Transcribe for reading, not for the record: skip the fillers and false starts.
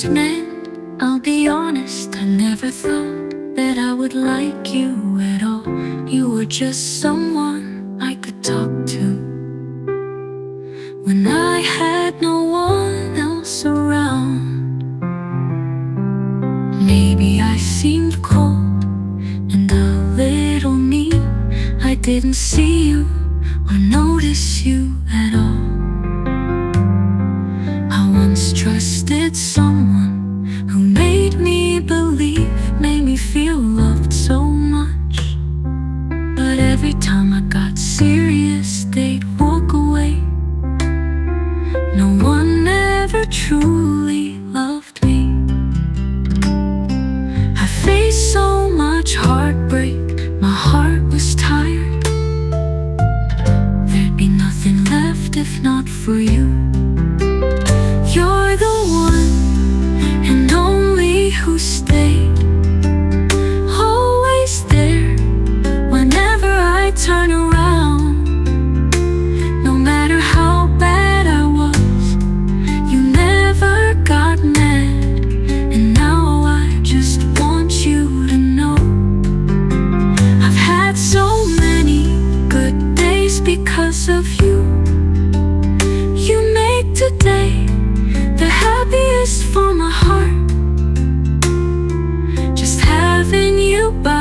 first met, I'll be honest, I never thought that I would like you at all. You were just someone I could talk to when I had no one else around. Maybe I seemed cold and a little mean. I didn't see you or notice you at all. I once trusted someone who made me believe, made me feel loved so much. But every time I got serious, they'd walk away. No one ever truly loved me. I faced so much heartbreak, my heart was tired. There'd be nothing left if not for you. You're the one and only who stayed, always there whenever I turn around. No matter how bad I was, you never got mad. And now I just want you to know, I've had so many good days because of you. You make today happiest for my heart, just having you by